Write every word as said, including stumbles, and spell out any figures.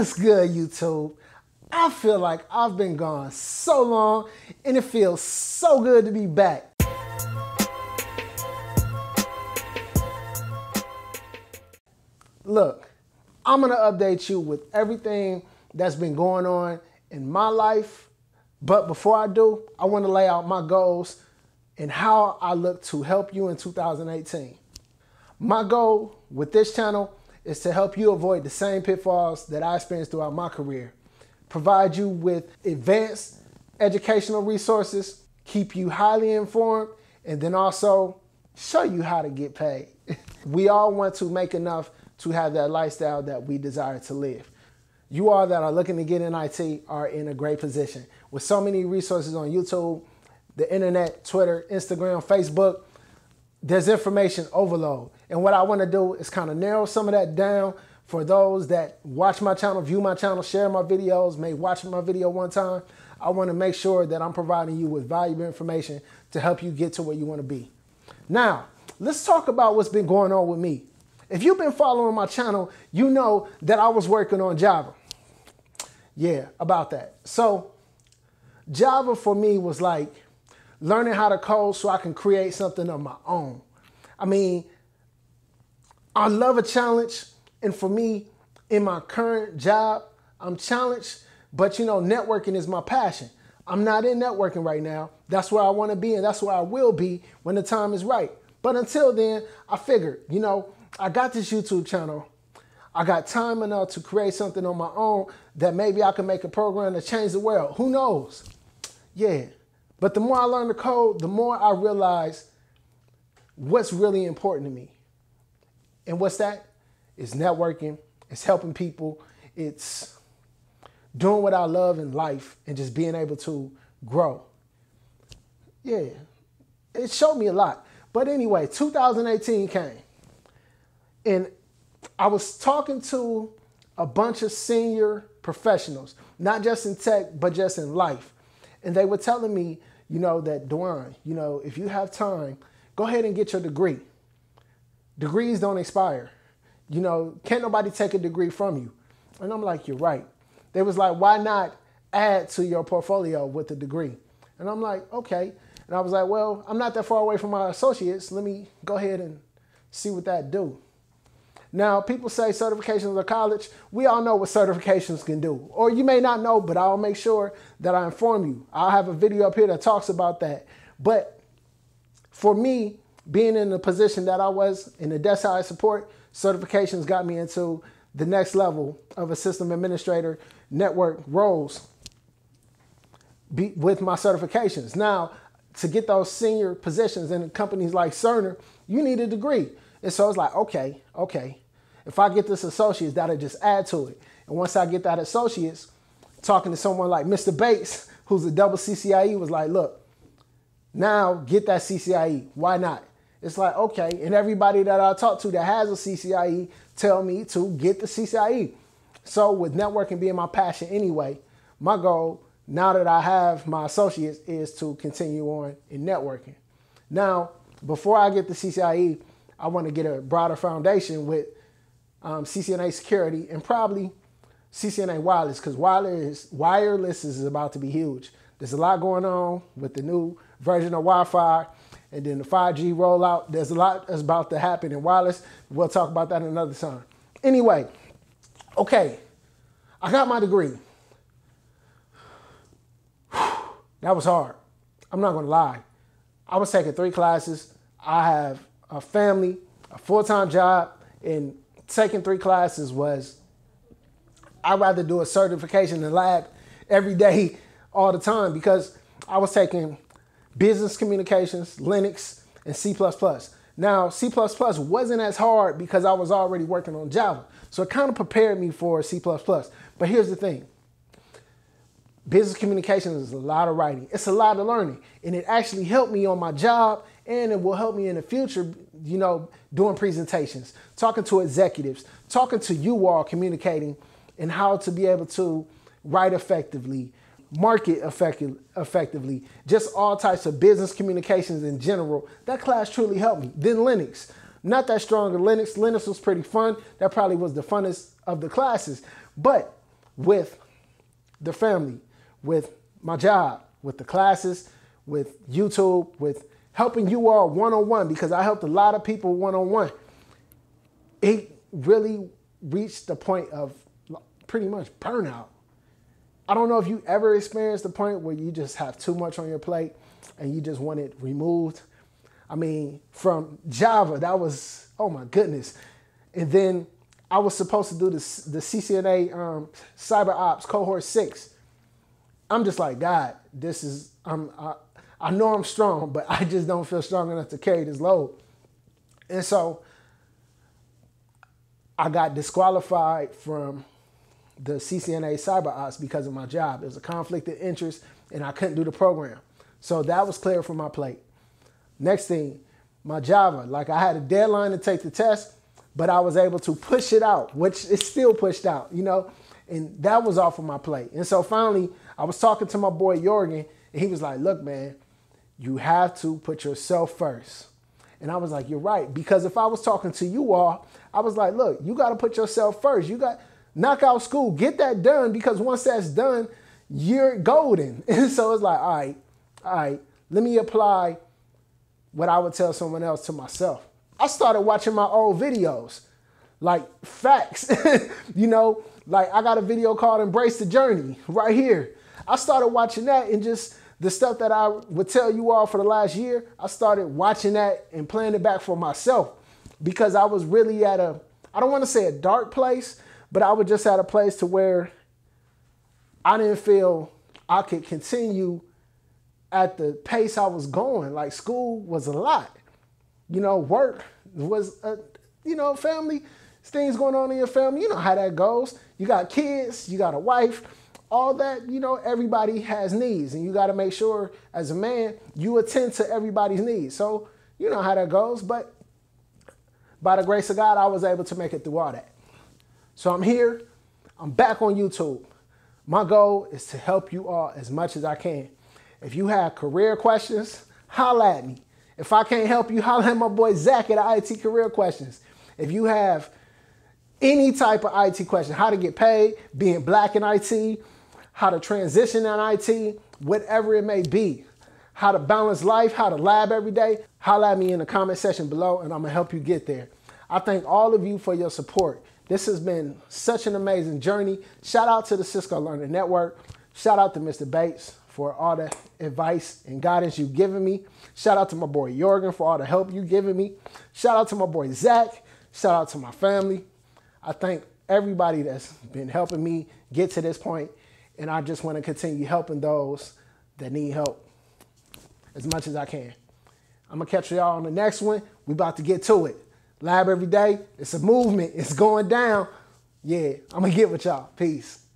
What's good, YouTube? I feel like I've been gone so long and it feels so good to be back. Look, I'm gonna update you with everything that's been going on in my life, but before I do, I want to lay out my goals and how I look to help you in two thousand eighteen. My goal with this channel is to help you avoid the same pitfalls that I experienced throughout my career, provide you with advanced educational resources, keep you highly informed, and then also show you how to get paid. We all want to make enough to have that lifestyle that we desire to live. You all that are looking to get in I T are in a great position. With so many resources on YouTube, the internet, Twitter, Instagram, Facebook, there's information overload. And what I want to do is kind of narrow some of that down for those that watch my channel, view my channel, share my videos, may watch my video one time. I want to make sure that I'm providing you with valuable information to help you get to where you want to be. Now, let's talk about what's been going on with me. If you've been following my channel, you know that I was working on Java. Yeah, about that. So Java for me was like learning how to code so I can create something of my own. I mean, I love a challenge, and for me, in my current job, I'm challenged, but you know, networking is my passion. I'm not in networking right now. That's where I want to be, and that's where I will be when the time is right. But until then, I figured, you know, I got this YouTube channel. I got time enough to create something on my own that maybe I can make a program to change the world. Who knows? Yeah. But the more I learn to code, the more I realize what's really important to me. And what's that? It's networking, it's helping people, it's doing what I love in life and just being able to grow. Yeah, it showed me a lot. But anyway, two thousand eighteen came. And I was talking to a bunch of senior professionals, not just in tech, but just in life. And they were telling me, you know, that Dwayne, you know, if you have time, go ahead and get your degree. Degrees don't expire. You know, can't nobody take a degree from you. And I'm like, you're right. They was like, why not add to your portfolio with a degree? And I'm like, okay. And I was like, well, I'm not that far away from my associates. Let me go ahead and see what that do. Now, people say certifications are college. We all know what certifications can do. Or you may not know, but I'll make sure that I inform you. I'll have a video up here that talks about that. But for me, being in the position that I was in the decile I support, certifications got me into the next level of a system administrator network roles be, with my certifications. Now, to get those senior positions in companies like Cerner, you need a degree. And so I was like, okay, okay. If I get this associates, that'll just add to it. And once I get that associates, talking to someone like Mister Bates, who's a double C C I E, was like, look, now get that C C I E. Why not? It's like, okay. And everybody that I talk to that has a C C I E tell me to get the C C I E. So with networking being my passion anyway, my goal now that I have my associates is to continue on in networking. Now, before I get the C C I E, I want to get a broader foundation with um, C C N A security and probably C C N A wireless, because wireless, wireless is about to be huge. There's a lot going on with the new version of Wi-Fi and then the five G rollout. There's a lot that's about to happen in wireless. We'll talk about that another time. Anyway, okay, I got my degree. That was hard. I'm not going to lie. I was taking three classes. I have a family, a full-time job, and taking three classes was, I'd rather do a certification in lab every day, all the time, because I was taking business communications, Linux, and C plus plus. Now, C plus plus wasn't as hard because I was already working on Java, so it kind of prepared me for C plus plus. But here's the thing. Business communications is a lot of writing. It's a lot of learning, and it actually helped me on my job, and it will help me in the future, you know, doing presentations, talking to executives, talking to you all, communicating, and how to be able to write effectively, market effective, effectively, just all types of business communications in general. That class truly helped me. Then Linux. Not that strong in Linux. Linux was pretty fun. That probably was the funnest of the classes, but with the family, with my job, with the classes, with YouTube, with helping you all one-on-one, because I helped a lot of people one-on-one. It really reached the point of pretty much burnout. I don't know if you ever experienced the point where you just have too much on your plate and you just want it removed. I mean, from Java, that was, oh my goodness. And then I was supposed to do this, the C C N A um, cyber ops cohort six. I'm just like, God, this is, I'm, I, I know I'm strong, but I just don't feel strong enough to carry this load. And so I got disqualified from the C C N A cyber ops because of my job. It was a conflict of interest and I couldn't do the program. So that was clear from my plate. Next thing, my Java, like I had a deadline to take the test, but I was able to push it out, which is still pushed out, you know, and that was off of my plate. And so finally I was talking to my boy Jorgen and he was like, look, man, you have to put yourself first. And I was like, you're right. Because if I was talking to you all, I was like, look, you got to put yourself first. You got knock out school, get that done, because once that's done, you're golden. And so it's like, all right, all right, let me apply what I would tell someone else to myself. I started watching my old videos, like facts, you know, like I got a video called Embrace the Journey right here. I started watching that, and just the stuff that I would tell you all for the last year, I started watching that and playing it back for myself, because I was really at a, I don't want to say a dark place, but I was just at a place to where I didn't feel I could continue at the pace I was going. Like school was a lot, you know, work was, a, you know, family, things going on in your family. You know how that goes. You got kids, you got a wife, all that, you know, everybody has needs, and you got to make sure as a man, you attend to everybody's needs. So you know how that goes, but by the grace of God, I was able to make it through all that. So I'm here, I'm back on YouTube. My goal is to help you all as much as I can. If you have career questions, holla at me. If I can't help you, holla at my boy Zach at I T Career Questions. If you have any type of I T question, how to get paid, being black in I T, how to transition in I T, whatever it may be, how to balance life, how to lab every day, holla at me in the comment section below and I'm gonna help you get there. I thank all of you for your support. This has been such an amazing journey. Shout out to the Cisco Learning Network. Shout out to Mister Bates for all the advice and guidance you've given me. Shout out to my boy Jorgen for all the help you've given me. Shout out to my boy Zach. Shout out to my family. I thank everybody that's been helping me get to this point, and I just want to continue helping those that need help as much as I can. I'm going to catch y'all on the next one. We're about to get to it. Lab every day. It's a movement. It's going down. Yeah, I'm going to get with y'all. Peace.